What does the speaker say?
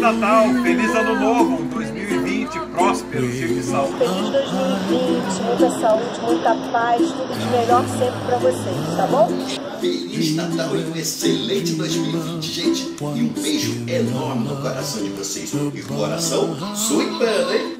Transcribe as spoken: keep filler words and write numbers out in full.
Natal, feliz ano novo, um dois mil e vinte próspero, cheio de saúde. Feliz dois mil e vinte, muita saúde, muita paz, tudo de melhor sempre para vocês, tá bom? Feliz Natal e um excelente dois mil e vinte, gente. E um beijo enorme no coração de vocês. E o coração suipando, hein?